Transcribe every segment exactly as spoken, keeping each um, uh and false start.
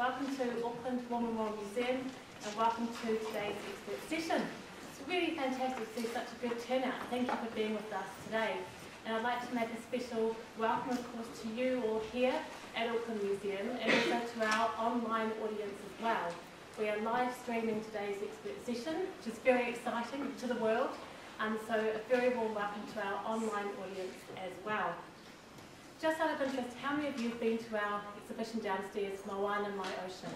Welcome to Auckland War Memorial Museum and welcome to today's expert session. It's really fantastic to see such a good turnout. Thank you for being with us today. And I'd like to make a special welcome, of course, to you all here at Auckland Museum and also to our online audience as well. We are live streaming today's expert session, which is very exciting to the world, and so a very warm welcome to our online audience as well. Just out of interest, how many of you have been to our exhibition downstairs, Moana, My Ocean?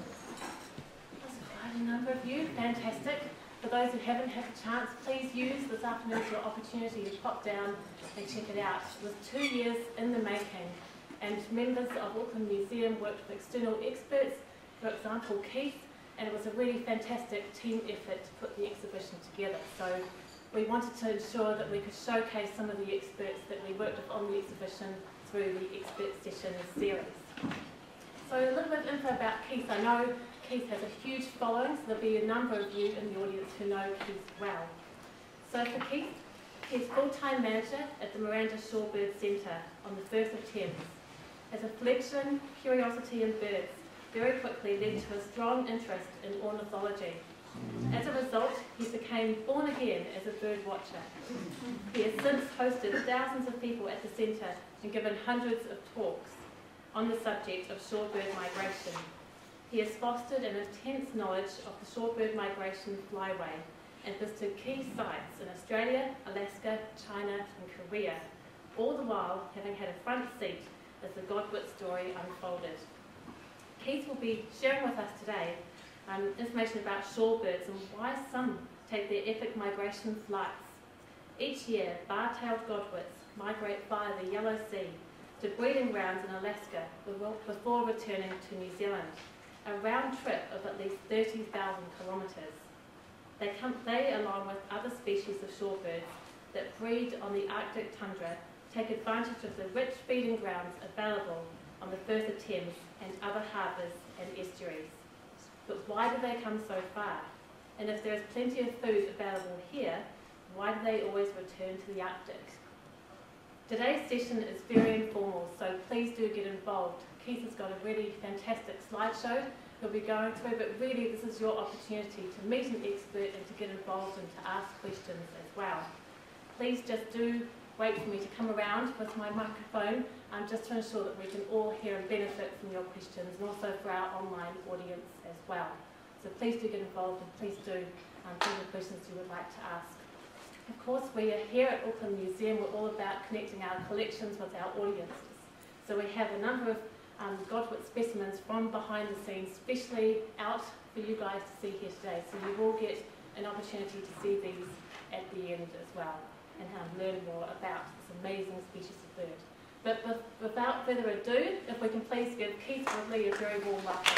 That's quite a number of you, fantastic. For those who haven't had a chance, please use this afternoon's your opportunity to pop down and check it out. It was two years in the making, and members of Auckland Museum worked with external experts, for example Keith, and it was a really fantastic team effort to put the exhibition together. So we wanted to ensure that we could showcase some of the experts that we worked with on the exhibition through the expert session series. So a little bit of info about Keith. I know Keith has a huge following, so there'll be a number of you in the audience who know Keith well. So for Keith, he's full-time manager at the Miranda Shorebird Centre on the Firth of Thames. His affliction, curiosity in birds very quickly led to a strong interest in ornithology. As a result, he became born again as a bird watcher. He has since hosted thousands of people at the centre and given hundreds of talks on the subject of shorebird migration. He has fostered an intense knowledge of the shorebird migration flyway and visited key sites in Australia, Alaska, China and Korea, all the while having had a front seat as the Godwit story unfolded. Keith will be sharing with us today Um, information about shorebirds and why some take their epic migration flights. Each year, bar-tailed godwits migrate via the Yellow Sea to breeding grounds in Alaska before returning to New Zealand, a round trip of at least thirty thousand kilometres. They, they, along with other species of shorebirds that breed on the Arctic tundra, take advantage of the rich feeding grounds available on the Firth of Thames and other harbours and estuaries. But why do they come so far? And if there is plenty of food available here, why do they always return to the Arctic? Today's session is very informal, so please do get involved. Keith has got a really fantastic slideshow he'll be going through, but really this is your opportunity to meet an expert and to get involved and to ask questions as well. Please just do wait for me to come around with my microphone, um, just to ensure that we can all hear and benefit from your questions, and also for our online audience as well. So please do get involved and please do um, think of questions you would like to ask. Of course, we are here at Auckland Museum. We're all about connecting our collections with our audiences. So we have a number of um, Godwit specimens from behind the scenes, specially out for you guys to see here today. So you will get an opportunity to see these at the end as well, and how to learn more about this amazing species of bird. But without further ado, if we can please give Keith Woodley a very warm welcome.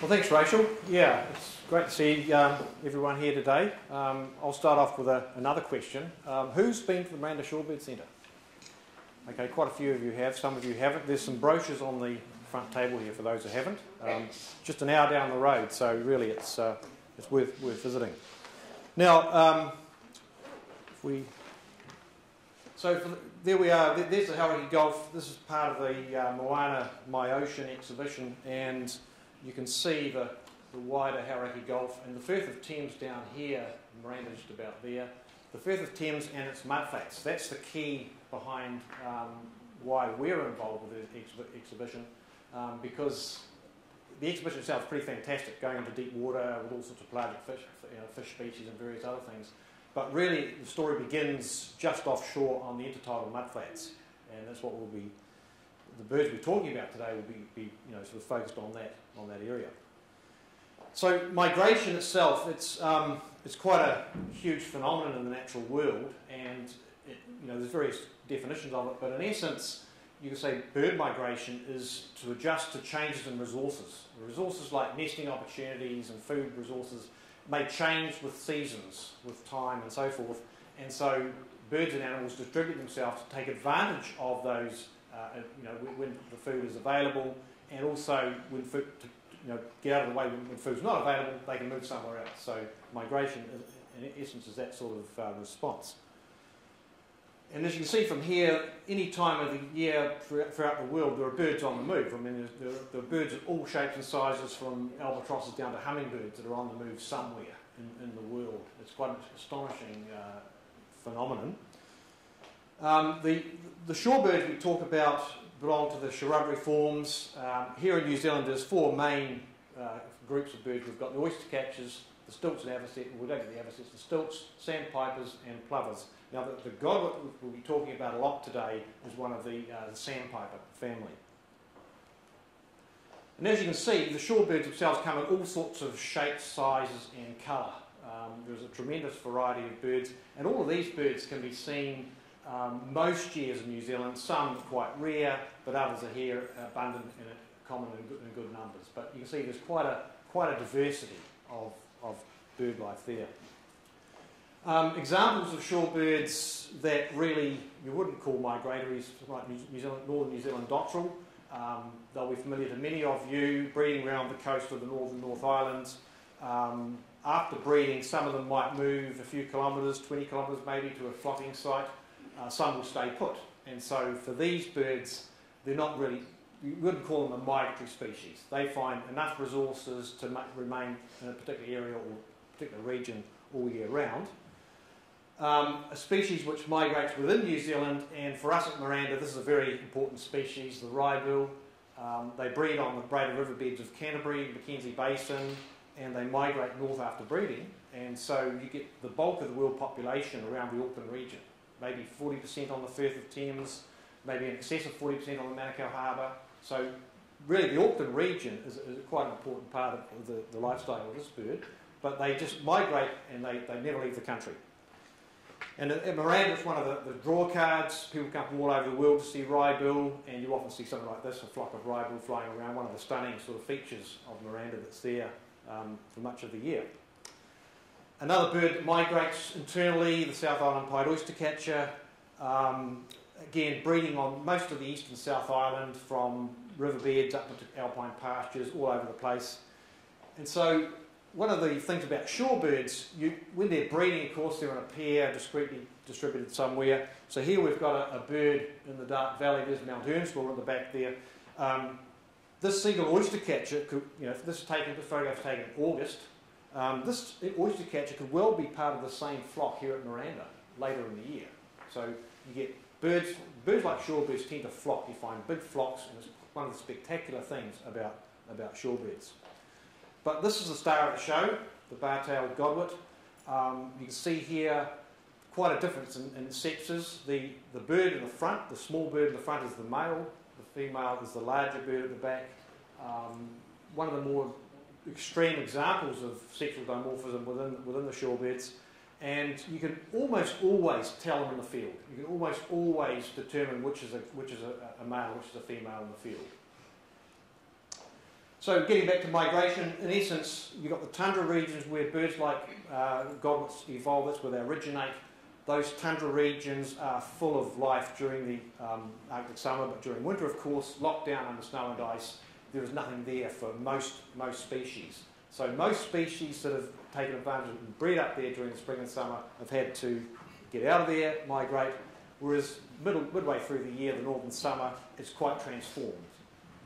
Well, thanks, Rachel. Yeah, it's great to see um, everyone here today. Um, I'll start off with a, another question. Um, who's been to the Miranda Shorebird Centre? Okay, quite a few of you have, some of you haven't. There's some brochures on the front table here for those who haven't. Um, just an hour down the road, so really it's uh, it's worth worth visiting. Now, um, if we so for the, there we are. There's the Hauraki Gulf. This is part of the uh, Moana My Ocean exhibition, and you can see the the wider Hauraki Gulf and the Firth of Thames down here. Miranda just about there. The Firth of Thames and its mudflats. That's the key behind um, why we're involved with the exhi exhibition. Um, because the exhibition itself is pretty fantastic, going into deep water with all sorts of pelagic fish, you know, fish species and various other things. But really, the story begins just offshore on the intertidal mudflats, and that's what we'll be. The birds we're talking about today will be, be, you know, sort of focused on that on that area. So migration itself, it's um, it's quite a huge phenomenon in the natural world, and it, you know, there's various definitions of it, but in essence, you can say bird migration is to adjust to changes in resources. Resources like nesting opportunities and food resources may change with seasons, with time and so forth. And so birds and animals distribute themselves to take advantage of those, uh, you know, when the food is available, and also when food, to, you know, get out of the way when food's not available, they can move somewhere else. So migration, in essence, is that sort of uh, response. And as you can see from here, any time of the year throughout the world, there are birds on the move. I mean, there are, there are birds of all shapes and sizes, from albatrosses down to hummingbirds, that are on the move somewhere in, in the world. It's quite an astonishing uh, phenomenon. Um, the, the shorebirds we talk about belong to the Shorebird forms. Um, here in New Zealand, there's four main uh, groups of birds. We've got the oyster catchers, the stilts and avocets, well, don't get the avocets, the stilts, sandpipers and plovers. Now, the, the godwit we'll be talking about a lot today is one of the, uh, the sandpiper family. And as you can see, the shorebirds themselves come in all sorts of shapes, sizes and colour. Um, there's a tremendous variety of birds, and all of these birds can be seen um, most years in New Zealand. Some quite rare, but others are here abundant and common in good, in good numbers. But you can see there's quite a, quite a diversity of of bird life there. Um, examples of shorebirds that really you wouldn't call migratories, like New Zealand, northern New Zealand dotterel. Um, they'll be familiar to many of you, breeding around the coast of the northern North Islands. Um, after breeding, some of them might move a few kilometres, twenty kilometres maybe, to a flocking site. Uh, some will stay put. And so for these birds, they're not really, you wouldn't call them a migratory species. They find enough resources to ma remain in a particular area or particular region all year round. Um, a species which migrates within New Zealand, and for us at Miranda, this is a very important species, the Rybill. Um, they breed on the braided riverbeds of Canterbury, Mackenzie Basin, and they migrate north after breeding. And so you get the bulk of the world population around the Auckland region, maybe forty percent on the Firth of Thames, maybe in excess of forty percent on the Manukau Harbour. So really the Auckland region is, is quite an important part of the, the lifestyle of this bird, but they just migrate and they, they never leave the country. And at Miranda, it's one of the, the draw cards. People come from all over the world to see Rybill, and you often see something like this, a flock of Rybill flying around, one of the stunning sort of features of Miranda that's there um, for much of the year. Another bird that migrates internally, the South Island pied oystercatcher, um, again, breeding on most of the eastern South Island, from riverbeds up into alpine pastures, all over the place. And so one of the things about shorebirds, you, when they're breeding, of course, they're in a pair, discreetly distributed somewhere. So here we've got a, a bird in the dark valley. There's Mount Earnshaw at the back there. Um, this seagull oystercatcher, could, you know, if this is taken, the photograph's taken in August. Um, this oystercatcher could well be part of the same flock here at Miranda later in the year. So you get Birds, birds like shorebirds tend to flock. You find big flocks, and it's one of the spectacular things about, about shorebirds. But this is the star of the show, the bar-tailed godwit. Um, you can see here quite a difference in, in sexes. The, the bird in the front, the small bird in the front is the male, the female is the larger bird at the back. Um, one of the more extreme examples of sexual dimorphism within, within the shorebirds. And you can almost always tell them in the field. You can almost always determine which is a, which is a, a male, which is a female in the field. So getting back to migration, in essence, you've got the tundra regions where birds like uh, godwits evolve, that's where they originate. Those tundra regions are full of life during the um, Arctic summer, but during winter, of course, locked down under snow and ice, there is nothing there for most, most species. So most species that have taken advantage and breed up there during the spring and summer have had to get out of there, migrate, whereas middle, midway through the year, the northern summer, it's quite transformed.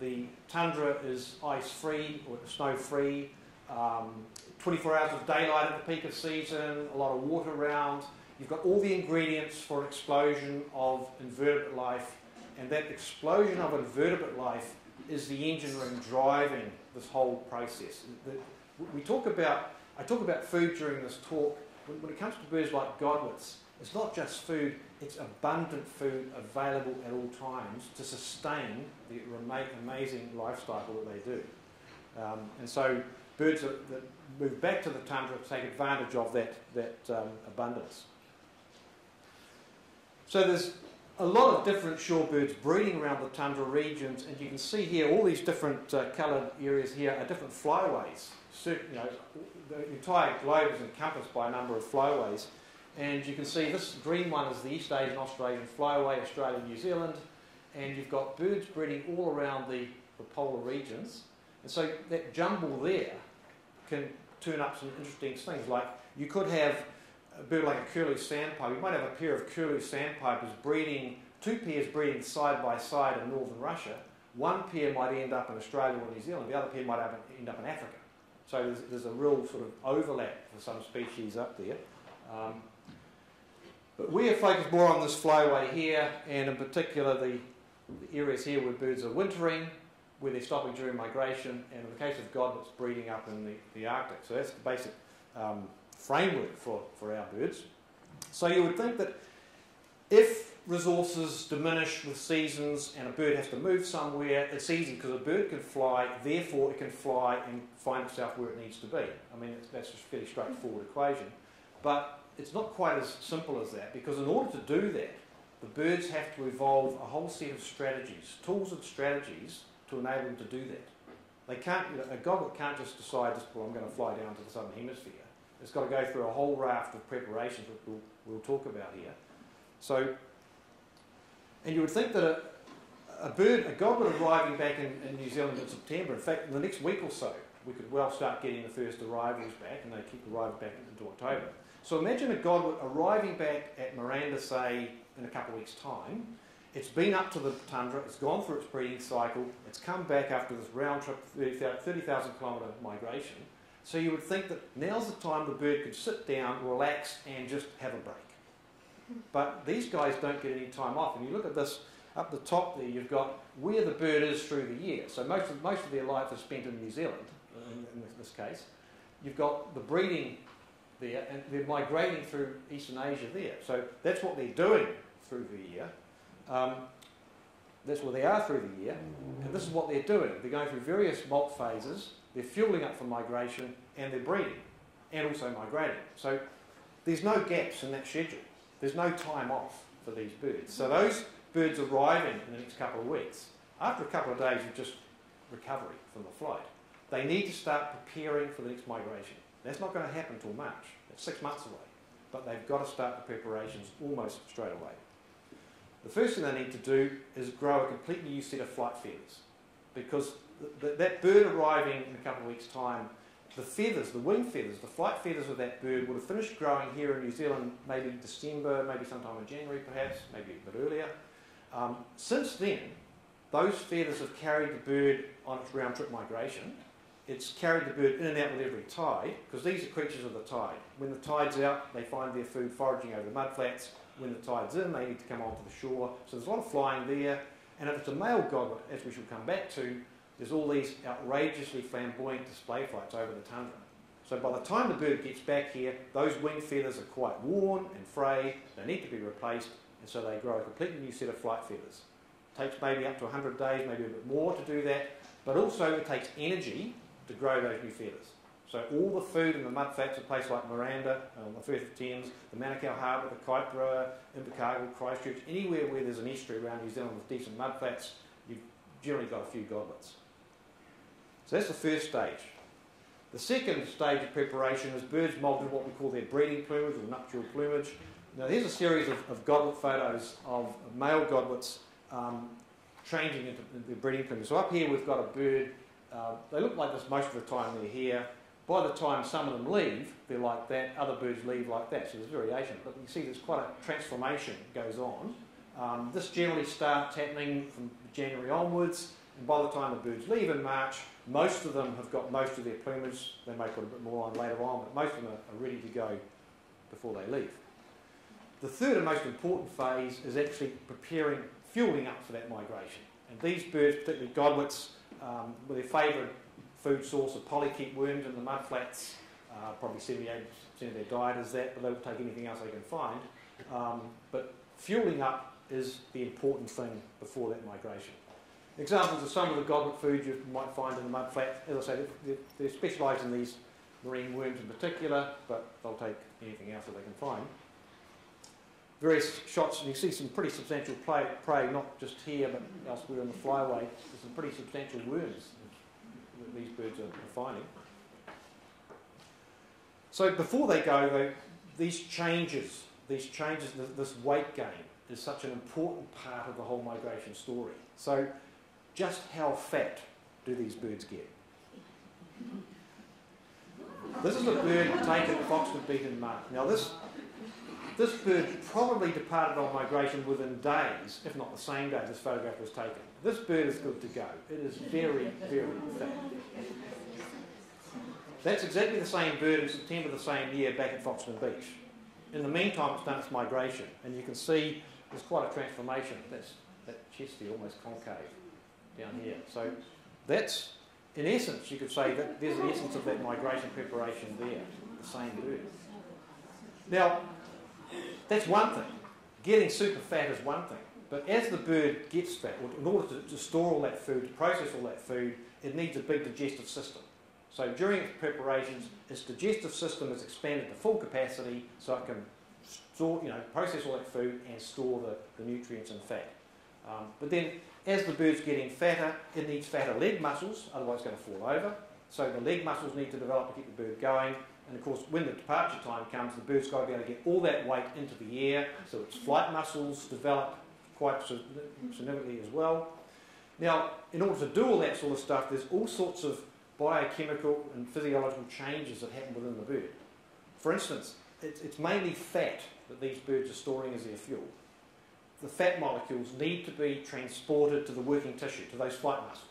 The tundra is ice-free or snow-free, um, twenty-four hours of daylight at the peak of season, a lot of water around. You've got all the ingredients for an explosion of invertebrate life, and that explosion of invertebrate life is the engine room driving this whole process. The, We talk about, I talk about food during this talk. When, when it comes to birds like godwits, it's not just food, it's abundant food available at all times to sustain the amazing lifestyle that they do. Um, and so birds are, that move back to the tundra take advantage of that, that um, abundance. So there's a lot of different shorebirds breeding around the tundra regions, and you can see here all these different uh, coloured areas here are different flyaways. You know, the entire globe is encompassed by a number of flyaways, and you can see this green one is the East Asian Australian flyaway, Australia, New Zealand, and you've got birds breeding all around the, the polar regions, and so that jumble there can turn up some interesting things. Like you could have a bird like a curlew sandpiper, you might have a pair of curlew sandpipers breeding, two pairs breeding side by side in northern Russia. One pair might end up in Australia or New Zealand, the other pair might end up in Africa. So there's, there's a real sort of overlap for some species up there. Um, but we are focused more on this flyway here, and in particular the, the areas here where birds are wintering, where they're stopping during migration, and in the case of godwits, breeding up in the, the Arctic. So that's the basic um, framework for, for our birds. So you would think that if resources diminish with seasons and a bird has to move somewhere, it's easy because a bird can fly, therefore it can fly and find itself where it needs to be. I mean, that's a fairly straightforward equation. But it's not quite as simple as that, because in order to do that, the birds have to evolve a whole set of strategies, tools and strategies to enable them to do that. They can't, you know, a godwit can't just decide, well, I'm going to fly down to the southern hemisphere. It's got to go through a whole raft of preparations that we'll, we'll talk about here. So, and you would think that a, a bird, a godwit arriving back in, in New Zealand in September, in fact, in the next week or so, we could well start getting the first arrivals back, and they keep arriving back into October. So imagine a godwit arriving back at Miranda, say, in a couple of weeks' time. It's been up to the tundra, it's gone through its breeding cycle, it's come back after this round-trip thirty thousand kilometre migration. So you would think that now's the time the bird could sit down, relax, and just have a break. But these guys don't get any time off. And you look at this, up the top there, you've got where the bird is through the year. So most of, most of their life is spent in New Zealand, in, in this case. You've got the breeding there, and they're migrating through Eastern Asia there. So that's what they're doing through the year. Um, that's where they are through the year. And this is what they're doing. They're going through various molt phases. They're fueling up for migration, and they're breeding, and also migrating. So there's no gaps in that schedule. There's no time off for these birds. So those birds arriving in the next couple of weeks, after a couple of days of just recovery from the flight, they need to start preparing for the next migration. That's not going to happen till March. That's six months away. But they've got to start the preparations almost straight away. The first thing they need to do is grow a completely new set of flight feathers, because th that bird arriving in a couple of weeks' time, the feathers, the wing feathers, the flight feathers of that bird would have finished growing here in New Zealand maybe December, maybe sometime in January perhaps, maybe a bit earlier. Um, since then, those feathers have carried the bird on its round-trip migration. It's carried the bird in and out with every tide, because these are creatures of the tide. When the tide's out, they find their food foraging over the mudflats. When the tide's in, they need to come onto the shore. So there's a lot of flying there. And if it's a male godwit, as we shall come back to, there's all these outrageously flamboyant display flights over the tundra. So by the time the bird gets back here, those wing feathers are quite worn and frayed. They need to be replaced, and so they grow a completely new set of flight feathers. It takes maybe up to one hundred days, maybe a bit more to do that, but also it takes energy to grow those new feathers. So all the food in the mudflats, a place like Miranda, um, the Firth of Thames, the Manukau Harbour, the Kaipara, Invercargill, Christchurch, anywhere where there's an estuary around New Zealand with decent mudflats, you've generally got a few godwits. So that's the first stage. The second stage of preparation is birds moulted what we call their breeding plumage or nuptial plumage. Now here's a series of, of godwit photos of male godwits um, changing into their breeding plumage. So up here we've got a bird, uh, they look like this most of the time they're here. By the time some of them leave, they're like that, other birds leave like that, so there's variation. But you see there's quite a transformation goes on. Um, this generally starts happening from January onwards, and by the time the birds leave in March, most of them have got most of their plumage. They may put a bit more on later on, but most of them are ready to go before they leave. The third and most important phase is actually preparing, fueling up for that migration. And these birds, particularly godwits, um, with their favourite food source of polychaete worms in the mudflats, uh, probably seventy-eight percent of their diet is that, but they'll take anything else they can find. Um, but fueling up is the important thing before that migration. Examples of some of the godwit food you might find in the mudflats, as I say, they're, they're specialised in these marine worms in particular, but they'll take anything else that they can find. Various shots, and you see some pretty substantial prey, prey not just here but elsewhere in the flyway. There's some pretty substantial worms that these birds are finding. So before they go, though, these changes, these changes, this weight gain is such an important part of the whole migration story. So just how fat do these birds get? This is a bird taken at Foxton Beach in March. Now this, This bird probably departed on migration within days, if not the same day this photograph was taken. This bird is good to go. It is very, very thin. That's exactly the same bird in September the same year back at Foxton Beach. In the meantime, it's done its migration, and you can see there's quite a transformation. That's, that chest here almost concave down here. So that's, in essence, you could say that there's the essence of that migration preparation there, the same bird. Now, that's one thing. Getting super fat is one thing. But as the bird gets fat, in order to, to store all that food, to process all that food, it needs a big digestive system. So during its preparations, its digestive system is expanded to full capacity so it can store, you know, process all that food and store the, the nutrients and fat. Um, but then as the bird's getting fatter, it needs fatter leg muscles, otherwise it's going to fall over. So the leg muscles need to develop to keep the bird going. And of course, when the departure time comes, the bird's got to be able to get all that weight into the air, so its flight muscles develop quite significantly as well. Now, in order to do all that sort of stuff, there's all sorts of biochemical and physiological changes that happen within the bird. For instance, it's, it's mainly fat that these birds are storing as their fuel. The fat molecules need to be transported to the working tissue, to those flight muscles.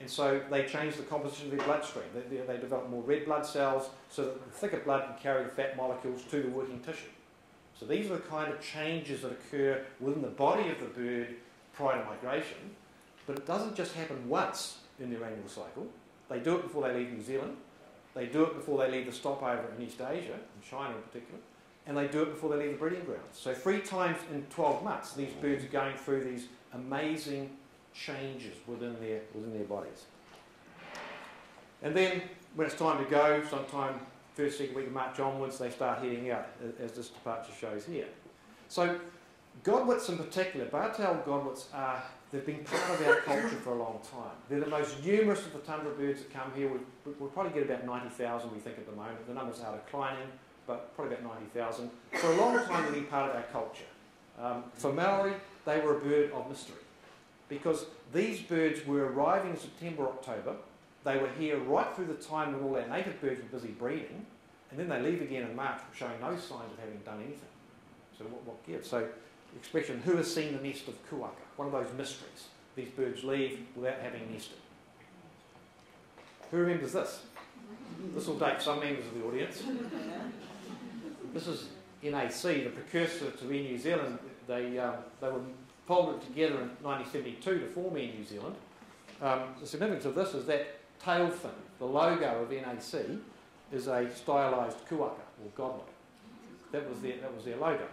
And so they change the composition of their bloodstream. They, they, they develop more red blood cells so that the thicker blood can carry the fat molecules to the working tissue. So these are the kind of changes that occur within the body of the bird prior to migration. But it doesn't just happen once in their annual cycle. They do it before they leave New Zealand. They do it before they leave the stopover in East Asia, in China in particular. And they do it before they leave the breeding grounds. So three times in twelve months, these birds are going through these amazing changes within their, within their bodies. And then when it's time to go, sometime first, second week of March onwards, they start heading out, as this departure shows here. So godwits in particular, bar-tailed godwits, are, they've been part of our culture for a long time. They're the most numerous of the tundra birds that come here. We, we'll probably get about ninety thousand, we think, at the moment. The numbers are declining, but probably about ninety thousand. For a long time, they've been part of our culture. Um, for Maori, they were a bird of mystery, because these birds were arriving in September, October. They were here right through the time when all our native birds were busy breeding, and then they leave again in March, showing no signs of having done anything. So what, what gives? So the expression, who has seen the nest of Kuaka? One of those mysteries. These birds leave without having nested. Who remembers this? This will date some members of the audience. This is N A C, the precursor to Air New Zealand. They, um, they were folded together in nineteen seventy-two to form Air New Zealand. Um, the significance of this is that tail fin, the logo of N A C, is a stylised kuaka, or godwit. That was their, that was their logo.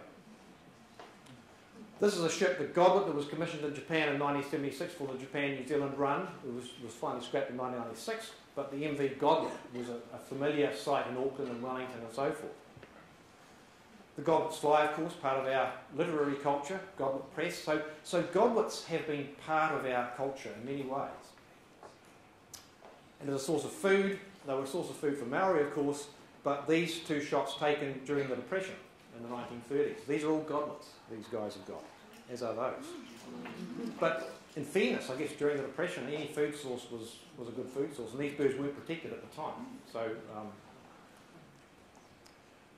This is a ship, the Godwit, that was commissioned in Japan in nineteen seventy-six for the Japan-New Zealand run. It was, was finally scrapped in nineteen ninety-six, but the M V Godwit was a, a familiar sight in Auckland and Wellington and so forth. The godwits fly, of course, part of our literary culture, godwit press. So, so godwits have been part of our culture in many ways. And as a source of food, they were a source of food for Maori, of course, but these two shots taken during the Depression in the nineteen thirties. These are all godwits these guys have got, as are those. But in fairness, I guess during the Depression, any food source was, was a good food source, and these birds weren't protected at the time. So... Um,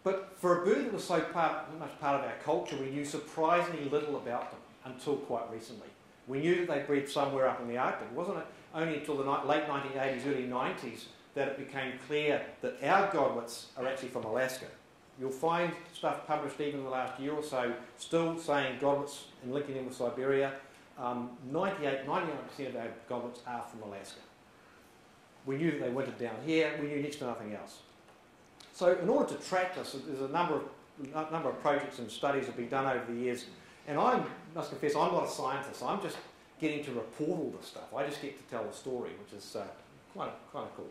But for a bird that was so part, much part of our culture, we knew surprisingly little about them until quite recently. We knew that they bred somewhere up in the Arctic. It wasn't only until the late nineteen eighties, early nineties, that it became clear that our godwits are actually from Alaska. You'll find stuff published even in the last year or so still saying godwits and linking them with Siberia. Um, ninety-eight, ninety-nine percent of our godwits are from Alaska. We knew that they wintered down here. We knew next to nothing else. So in order to track this, there's a number of, number of projects and studies that have been done over the years. And I must confess, I'm not a scientist. I'm just getting to report all this stuff. I just get to tell the story, which is uh, quite, quite cool.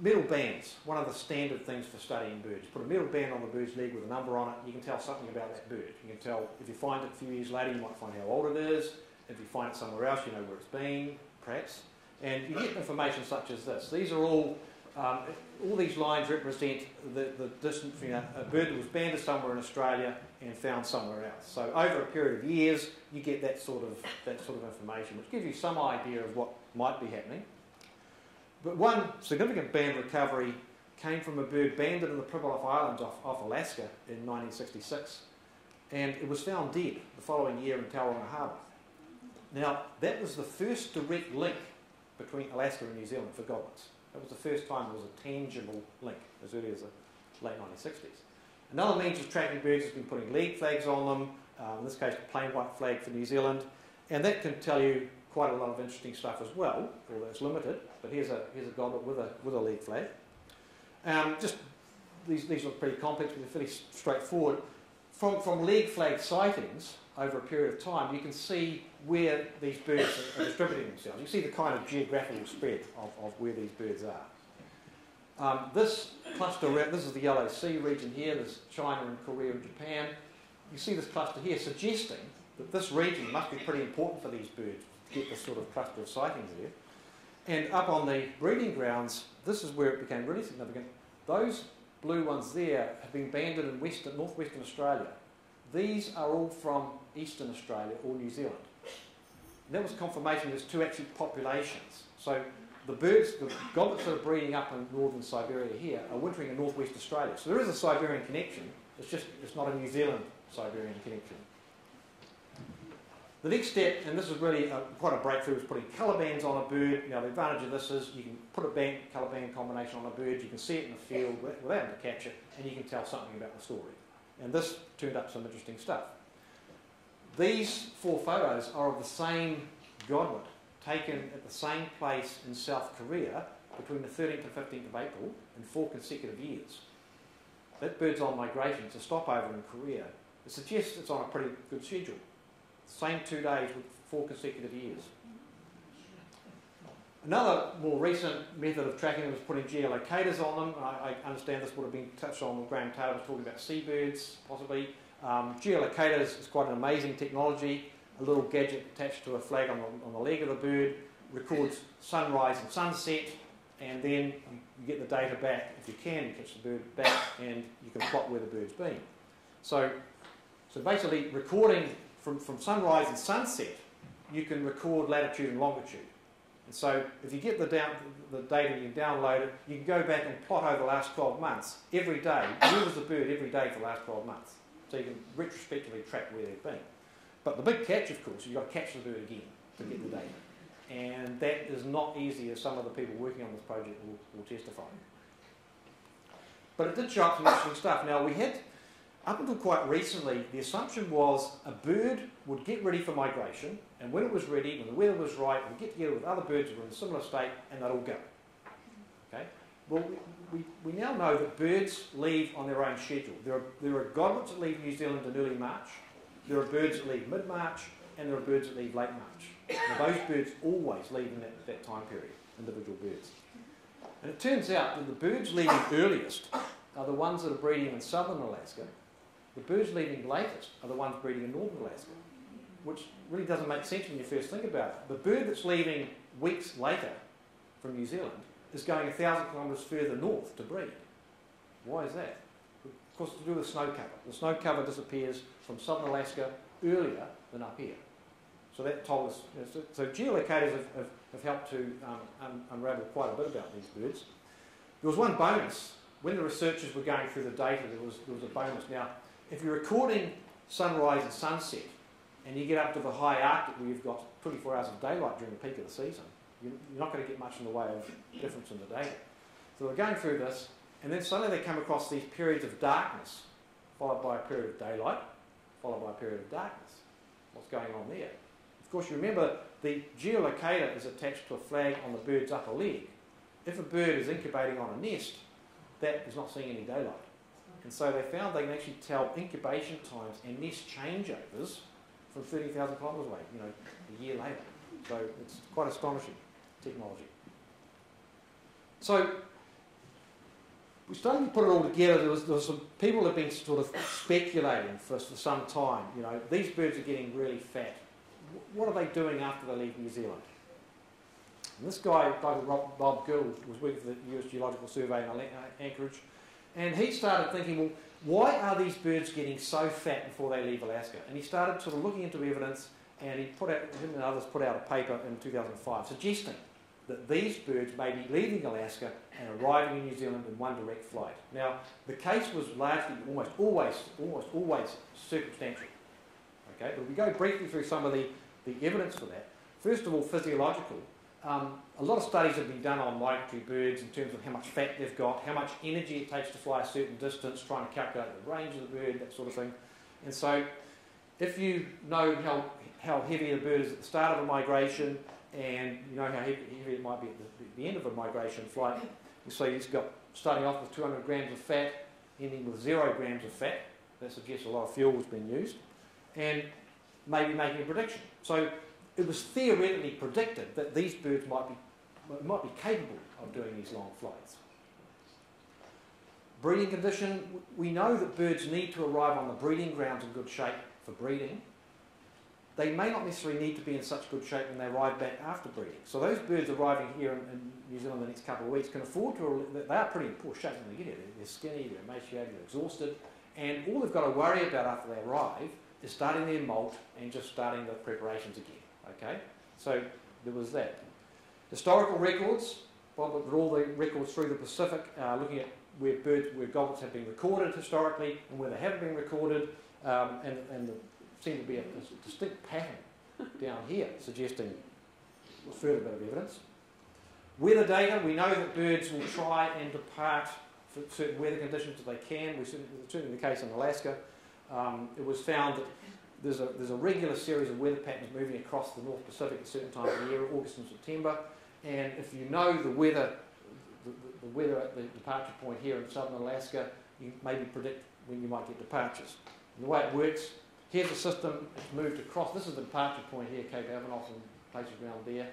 Metal bands, one of the standard things for studying birds. Put a metal band on the bird's leg with a number on it, you can tell something about that bird. You can tell, if you find it a few years later, you might find how old it is. If you find it somewhere else, you know where it's been, perhaps. And you get information such as this. These are all... Um, all these lines represent the, the distance between a, a bird that was banded somewhere in Australia and found somewhere else. So over a period of years, you get that sort of, that sort of information, which gives you some idea of what might be happening. But one significant band recovery came from a bird banded in the Pribilof Islands off, off Alaska in nineteen sixty-six, and it was found dead the following year in Tauranga Harbour. Now, that was the first direct link between Alaska and New Zealand for godwits. That was the first time there was a tangible link, as early as the late nineteen sixties. Another means of tracking birds has been putting lead flags on them, uh, in this case the plain white flag for New Zealand, and that can tell you quite a lot of interesting stuff as well, although it's limited, but here's a, here's a godwit with a, with a lead flag. Um, just these, these are pretty complex, but they're fairly straightforward. From, from lead flag sightings over a period of time, you can see where these birds are, are distributing themselves. You see the kind of geographical spread of, of where these birds are. Um, this cluster, this is the Yellow Sea region here, there's China and Korea and Japan. You see this cluster here suggesting that this region must be pretty important for these birds to get this sort of cluster of sightings there. And up on the breeding grounds, this is where it became really significant. Those blue ones there have been banded in western, northwestern Australia. These are all from Eastern Australia or New Zealand. And that was confirmation there's two actual populations. So the birds, the godwits that are breeding up in northern Siberia here are wintering in northwest Australia. So there is a Siberian connection, it's just it's not a New Zealand Siberian connection. The next step, and this is really a, quite a breakthrough, is putting colour bands on a bird. Now the advantage of this is you can put a band, colour band combination on a bird, you can see it in the field without having to catch it, and you can tell something about the story. And this turned up some interesting stuff. These four photos are of the same godwit, taken at the same place in South Korea between the thirteenth and fifteenth of April in four consecutive years. That bird's on migration, it's a stopover in Korea. It suggests it's on a pretty good schedule. Same two days with four consecutive years. Another more recent method of tracking them was putting geolocators on them. I, I understand this would have been touched on when Graham Taylor was talking about seabirds, possibly. Um, geolocators is quite an amazing technology. A little gadget attached to a flag on the, on the leg of the bird, records sunrise and sunset, and then you get the data back. If you can, you catch the bird back and you can plot where the bird's been. So, so basically recording From, from sunrise and sunset, you can record latitude and longitude. And so if you get the, down, the data, you can download it, you can go back and plot over the last twelve months, every day, where was the bird every day for the last twelve months. So you can retrospectively track where they've been. But the big catch, of course, you've got to catch the bird again to get the data. And that is not easy, as some of the people working on this project will, will testify. But it did show up some interesting stuff. Now we had, up until quite recently, the assumption was a bird would get ready for migration, and when it was ready, when the weather was right, it would get together with other birds that were in a similar state, and they'd all go. Okay? Well, we, we, we now know that birds leave on their own schedule. There are, there are godwits that leave New Zealand in early March, there are birds that leave mid-March, and there are birds that leave late March. Now, those birds always leave in that, that time period, individual birds. And it turns out that the birds leaving earliest are the ones that are breeding in southern Alaska. The birds leaving latest are the ones breeding in northern Alaska, which really doesn't make sense when you first think about it. The bird that's leaving weeks later from New Zealand is going a thousand kilometres further north to breed. Why is that? Of course, it's to do with snow cover. The snow cover disappears from southern Alaska earlier than up here. So that told us, you know, so, so geolocators have, have, have helped to um, un unravel quite a bit about these birds. There was one bonus. When the researchers were going through the data, there was, there was a bonus. Now, if you're recording sunrise and sunset, and you get up to the high Arctic where you've got twenty-four hours of daylight during the peak of the season, you're not going to get much in the way of difference in the data. So they're going through this, and then suddenly they come across these periods of darkness, followed by a period of daylight, followed by a period of darkness. What's going on there? Of course, you remember the geolocator is attached to a flag on the bird's upper leg. If a bird is incubating on a nest, that is not seeing any daylight. And so they found they can actually tell incubation times and nest changeovers from thirty thousand kilometres away, you know, a year later. So it's quite astonishing technology. So we started to put it all together. There was, there was some people that have been sort of speculating for, for some time, you know, these birds are getting really fat. What are they doing after they leave New Zealand? And this guy, Bob, Bob Gould, was working for the U S Geological Survey in Anchorage. And he started thinking, well, why are these birds getting so fat before they leave Alaska? And he started sort of looking into evidence, and he put out, him and others put out a paper in two thousand five suggesting that these birds may be leaving Alaska and arriving in New Zealand in one direct flight. Now, the case was largely almost always, almost always circumstantial. Okay, but we go briefly through some of the, the evidence for that. First of all, physiological. Um, a lot of studies have been done on migratory birds in terms of how much fat they've got, how much energy it takes to fly a certain distance, trying to calculate the range of the bird, that sort of thing. And so, if you know how, how heavy a bird is at the start of a migration, and you know how heavy it might be at the, at the end of a migration flight, you see it's got, starting off with two hundred grams of fat, ending with zero grams of fat. That suggests a lot of fuel has been used. And maybe making a prediction. So it was theoretically predicted that these birds might be, might be capable of doing these long flights. Breeding condition. We know that birds need to arrive on the breeding grounds in good shape for breeding. They may not necessarily need to be in such good shape when they arrive back after breeding. So those birds arriving here in, in New Zealand in the next couple of weeks can afford to, they are pretty in poor shape when they get here. They're, they're skinny, they're emaciated, they're exhausted, and all they've got to worry about after they arrive is starting their molt and just starting the preparations again. Okay, so there was that. Historical records, Bob looked at all the records through the Pacific, uh, looking at where birds, where godwits have been recorded historically and where they haven't been recorded, um, and, and the seem to be a, a distinct pattern down here, suggesting a further bit of evidence. Weather data, we know that birds will try and depart for certain weather conditions if they can. It's certainly the case in Alaska. Um, it was found that there's a, there's a regular series of weather patterns moving across the North Pacific at certain times of the year, August and September, and if you know the weather, the, the, the weather at the departure point here in southern Alaska, you maybe predict when you might get departures. And the way it works, here's a system that's moved across. This is the departure point here, Cape Avinof and places around there.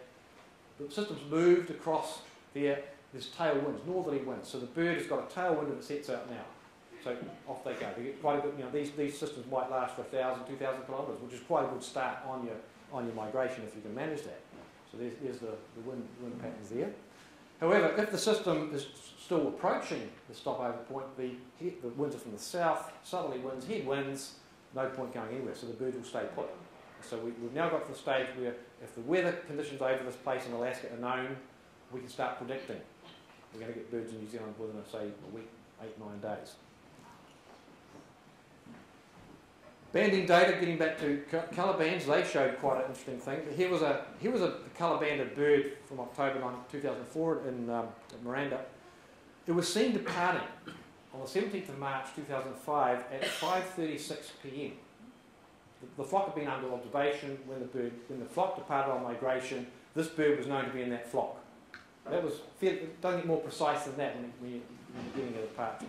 The system's moved across there. There's tailwinds, northerly winds. So the bird has got a tailwind that sets out now. So off they go. They get quite a good, you know, these, these systems might last for one thousand, two thousand kilometres, which is quite a good start on your, on your migration if you can manage that. So there's, there's the, the wind, wind patterns there. However, if the system is still approaching the stopover point, the, the winds are from the south, southerly winds, headwinds, no point going anywhere, so the bird will stay put. So we, we've now got to the stage where if the weather conditions over this place in Alaska are known, we can start predicting. We're going to get birds in New Zealand within, say, a week, eight, nine days. Banding data, getting back to colour bands, they showed quite an interesting thing. Here was a, here was a colour-banded bird from October nine, two thousand four in um, Miranda. It was seen departing on the seventeenth of March two thousand five at five thirty-six p m The, the flock had been under observation when the bird, when the flock departed on migration. This bird was known to be in that flock. That was fair, don't get more precise than that when, when you're getting a departure.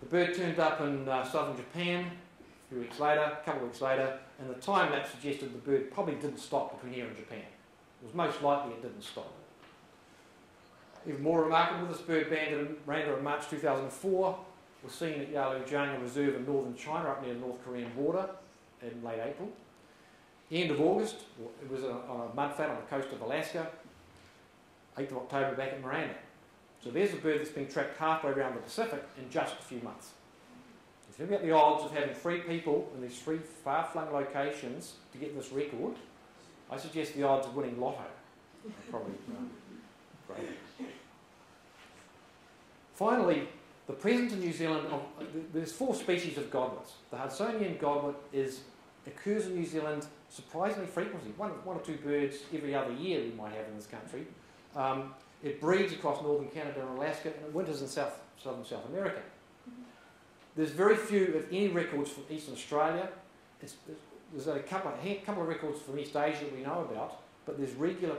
The bird turned up in uh, southern Japan a few weeks later, a couple of weeks later, and the time lapse suggested the bird probably didn't stop between here and Japan. It was most likely it didn't stop. Even more remarkable, this bird banded in Miranda in March two thousand four was seen at Yalu Jiang Reserve in northern China up near the North Korean border in late April. End of August, it was on a mudflat on the coast of Alaska, eighth of October back at Miranda. So there's a bird that's been tracked halfway around the Pacific in just a few months. If you think about the odds of having three people in these three far-flung locations to get this record, I suggest the odds of winning lotto are probably um, great. Finally, the presence in New Zealand of, uh, there's four species of godwits. The Hudsonian godwit is, occurs in New Zealand surprisingly frequently. One, one or two birds every other year we might have in this country. Um, it breeds across northern Canada and Alaska, and it winters in south, southern South America. There's very few, if any, records from Eastern Australia. It's, there's a couple, a couple of records from East Asia that we know about, but there's regular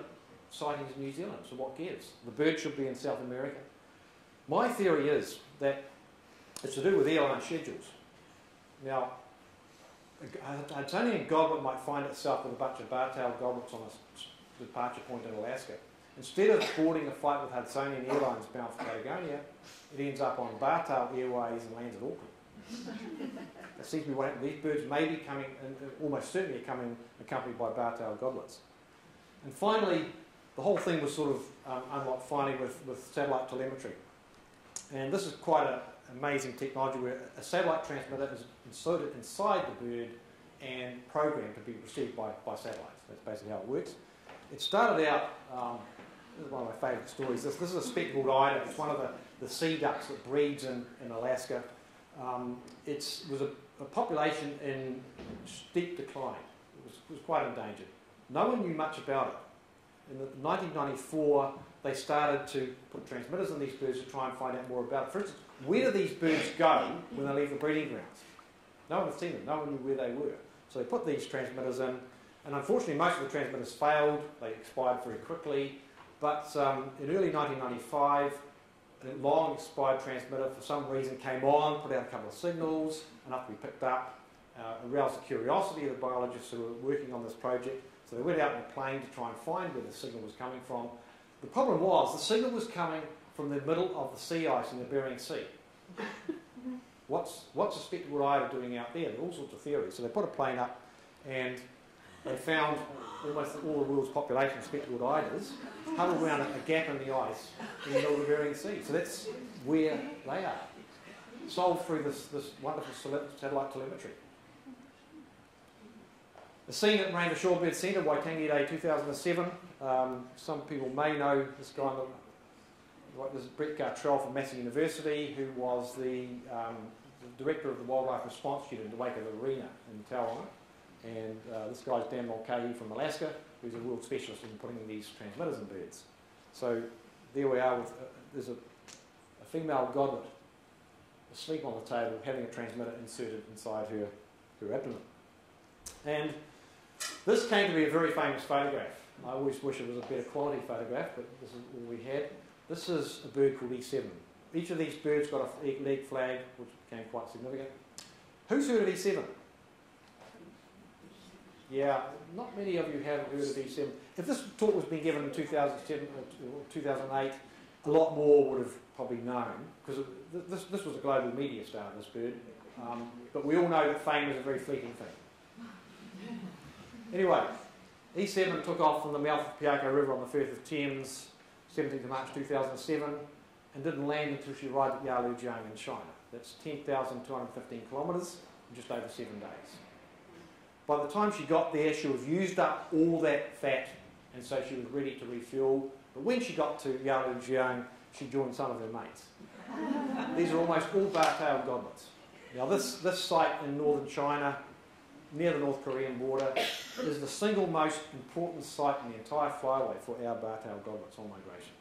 sightings in New Zealand, so what gives? The bird should be in South America. My theory is that it's to do with airline schedules. Now, a Hudsonian godwit might find itself with a bunch of bar-tailed godwits on a departure point in Alaska. Instead of boarding a flight with Hudsonian Airlines bound for Patagonia, it ends up on bar-tailed Airways and lands at Auckland. That seems to be what happened. These birds may be coming, and almost certainly are coming, accompanied by bar-tailed godwits. And finally, the whole thing was sort of um, unlocked finally with, with satellite telemetry. And this is quite an amazing technology where a satellite transmitter is inserted inside the bird and programmed to be received by, by satellites. That's basically how it works. It started out, um, this is one of my favourite stories, this, this is a speckled eider. It's one of the, the sea ducks that breeds in, in Alaska. Um, it was a, a population in steep decline. It was, it was quite endangered. No one knew much about it. In the, nineteen ninety-four, they started to put transmitters in these birds to try and find out more about it. For instance, where do these birds go when they leave the breeding grounds? No one had seen them. No one knew where they were. So they put these transmitters in, and unfortunately most of the transmitters failed. They expired very quickly. But um, in early nineteen ninety-five, a long expired transmitter for some reason came on, put out a couple of signals, enough to be picked up, uh, aroused the curiosity of the biologists who were working on this project. So they went out in a plane to try and find where the signal was coming from. The problem was, the signal was coming from the middle of the sea ice in the Bering Sea. What's, what's a speckled eider doing out there? There are all sorts of theories. So they put a plane up and they found almost all the world's population of speckled eiders huddled around a gap in the ice in the middle of the Bering Sea. So that's where they are, solved through this, this wonderful satellite telemetry. The scene at Miranda Shorebird Centre, Waitangi Day two thousand seven. Um, some people may know this guy, this is Brett Gartrell from Massey University, who was the, um, the director of the wildlife response unit in the wake of the arena in Tauranga. And uh, this guy's Dan Mulcahy from Alaska, who's a world specialist in putting these transmitters in birds. So there we are, with, uh, there's a, a female godwit asleep on the table, having a transmitter inserted inside her, her abdomen. And this came to be a very famous photograph. I always wish it was a better quality photograph, but this is all we had. This is a bird called E seven. Each of these birds got a leg flag, which became quite significant. Who's heard of E seven? Yeah, not many of you haven't heard of E seven. If this talk was being given in two thousand seven or two thousand eight, a lot more would have probably known, because this, this was a global media star, this bird. Um, but we all know that fame is a very fleeting thing. Anyway, E seven took off from the mouth of Piako River on the Firth of Thames, seventeenth of March two thousand seven, and didn't land until she arrived at Yalu Jiang in China. That's ten thousand two hundred fifteen kilometres in just over seven days. By the time she got there, she was used up all that fat, and so she was ready to refuel. But when she got to Yalu Jiang, she joined some of her mates. These are almost all bar-tailed godwits. Now this, this site in northern China, near the North Korean border, is the single most important site in the entire flyway for our bar-tailed godwits on migration.